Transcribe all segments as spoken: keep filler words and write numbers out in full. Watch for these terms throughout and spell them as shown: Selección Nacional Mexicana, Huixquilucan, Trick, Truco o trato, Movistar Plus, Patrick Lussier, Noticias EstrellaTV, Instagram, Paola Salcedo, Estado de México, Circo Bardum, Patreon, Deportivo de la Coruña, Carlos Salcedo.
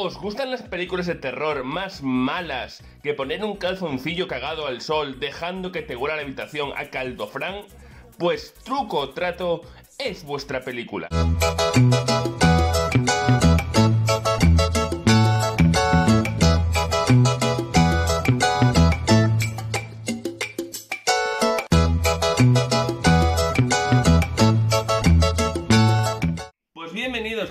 ¿Os gustan las películas de terror más malas que poner un calzoncillo cagado al sol dejando que te huela la habitación a caldofrán? Pues Truco o Trato es vuestra película.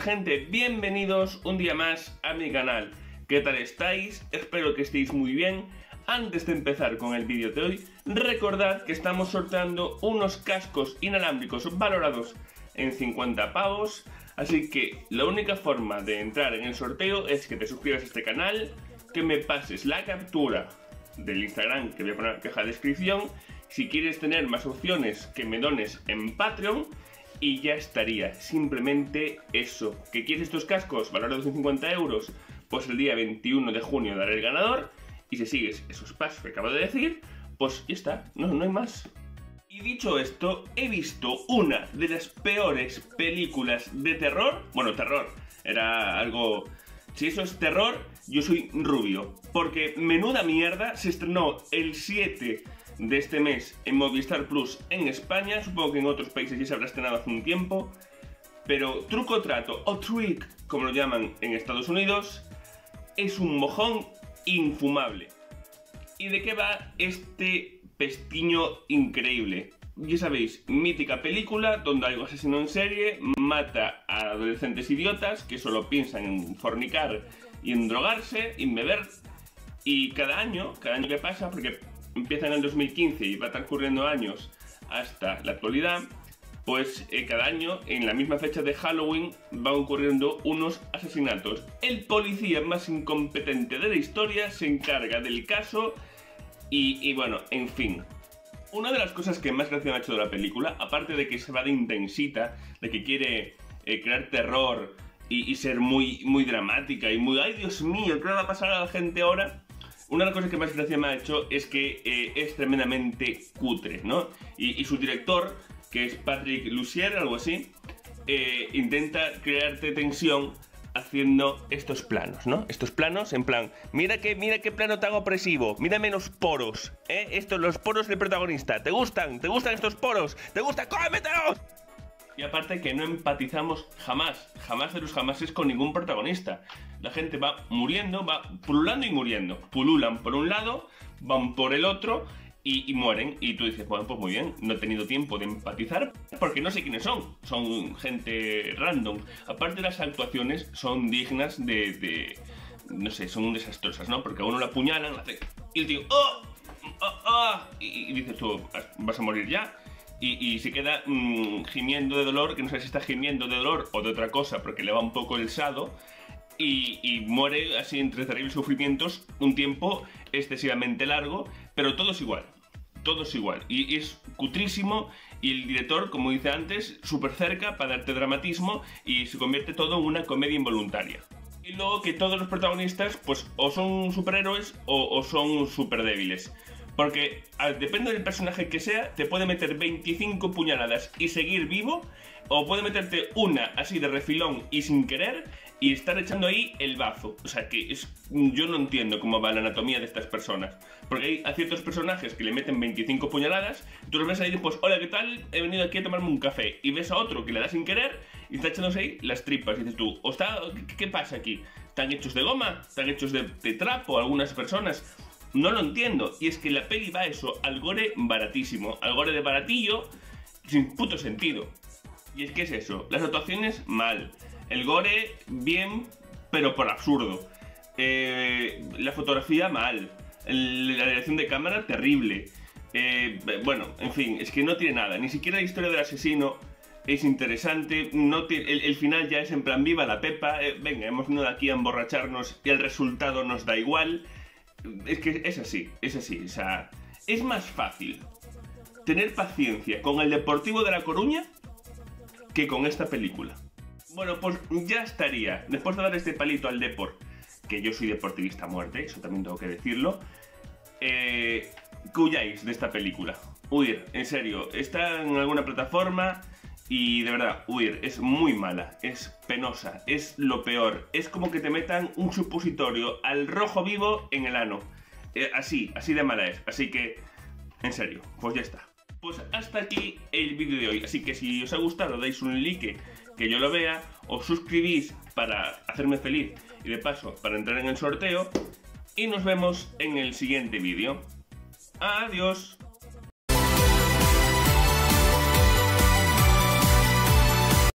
Gente, bienvenidos un día más a mi canal. ¿Qué tal estáis? Espero que estéis muy bien. Antes de empezar con el vídeo de hoy, recordad que estamos sorteando unos cascos inalámbricos valorados en cincuenta pavos. Así que la única forma de entrar en el sorteo es que te suscribas a este canal, que me pases la captura del Instagram que voy a poner en la caja de descripción. Si quieres tener más opciones, que me dones en Patreon. Y ya estaría, simplemente eso. ¿Qué quieres estos cascos valorados en cincuenta euros? Pues el día veintiuno de junio daré el ganador. Y si sigues esos pasos que acabo de decir, pues ya está, no, no hay más. Y dicho esto, he visto una de las peores películas de terror. Bueno, terror, era algo... Si eso es terror, yo soy rubio. Porque menuda mierda, se estrenó el siete de este mes en Movistar Plus en España. Supongo que en otros países ya se habrá estrenado hace un tiempo, pero Truco o Trato, o Trick como lo llaman en Estados Unidos, es un mojón infumable. ¿Y de qué va este pestiño increíble? Ya sabéis, mítica película donde hay un asesino en serie, mata a adolescentes idiotas que solo piensan en fornicar y en drogarse y en beber, y cada año, cada año que pasa, porque empieza en el dos mil quince y va transcurriendo años hasta la actualidad, pues eh, cada año en la misma fecha de Halloween van ocurriendo unos asesinatos. El policía más incompetente de la historia se encarga del caso y, y bueno, en fin. Una de las cosas que más gracia me ha hecho de la película, aparte de que se va de intensita, de que quiere eh, crear terror y, y ser muy, muy dramática y muy, ay Dios mío, ¿qué va a pasar a la gente ahora? Una de las cosas que más gracia me ha hecho es que eh, es tremendamente cutre, ¿no? Y, y su director, que es Patrick Lussier, algo así, eh, intenta crearte tensión haciendo estos planos, ¿no? Estos planos en plan, mira que, mira qué plano tan opresivo, mira menos poros, ¿eh? Estos, los poros del protagonista, ¿te gustan? ¿Te gustan estos poros? ¿Te gustan? ¡Cómetelos! Y aparte que no empatizamos jamás, jamás de los jamases con ningún protagonista. La gente va muriendo, va pululando y muriendo. Pululan por un lado, van por el otro y, y mueren. Y tú dices, bueno, pues muy bien, no he tenido tiempo de empatizar porque no sé quiénes son. Son gente random. Aparte las actuaciones son dignas de... de no sé, son desastrosas, ¿no? Porque a uno la apuñalan, la hace... Y el tío, ¡oh! ¡Oh! ¡Oh! Y, y dices tú, vas a morir ya. Y, y se queda mmm, gimiendo de dolor, que no sé si está gimiendo de dolor o de otra cosa, porque le va un poco el sado, y, y muere así entre terribles sufrimientos un tiempo excesivamente largo, pero todo es igual, todo es igual, y, y es cutrísimo, y el director, como dice antes, súper cerca para darte dramatismo, y se convierte todo en una comedia involuntaria. Y luego que todos los protagonistas, pues, o son superhéroes o, o son súper débiles. Porque al, depende del personaje que sea, te puede meter veinticinco puñaladas y seguir vivo, o puede meterte una así de refilón y sin querer y estar echando ahí el bazo. O sea que es, yo no entiendo cómo va la anatomía de estas personas. Porque hay a ciertos personajes que le meten veinticinco puñaladas, tú los ves ahí y pues, hola, ¿qué tal? He venido aquí a tomarme un café. Y ves a otro que le da sin querer y está echándose ahí las tripas. Y dices tú, ¿Osta, ¿qué pasa aquí? ¿Están hechos de goma? ¿Están hechos de, de trapo algunas personas? No lo entiendo, y es que la peli va eso, al gore baratísimo, al gore de baratillo, sin puto sentido. Y es que es eso, las actuaciones mal, el gore bien, pero por absurdo, eh, la fotografía mal, el, la dirección de cámara terrible, eh, bueno, en fin, es que no tiene nada, ni siquiera la historia del asesino es interesante, no tiene, el, el final ya es en plan viva la pepa, eh, venga, hemos venido de aquí a emborracharnos y el resultado nos da igual. Es que es así, es así, o sea, es más fácil tener paciencia con el Deportivo de la Coruña que con esta película. Bueno, pues ya estaría, después de dar este palito al Depor, que yo soy deportivista a muerte, eso también tengo que decirlo, eh, que huyáis de esta película, huir, en serio, está en alguna plataforma, Y de verdad, huir es muy mala, es penosa, es lo peor. Es como que te metan un supositorio al rojo vivo en el ano. Eh, así, así de mala es. Así que, en serio, pues ya está. Pues hasta aquí el vídeo de hoy. Así que si os ha gustado, dais un like que yo lo vea. Os suscribís para hacerme feliz y de paso para entrar en el sorteo. Y nos vemos en el siguiente vídeo. Adiós.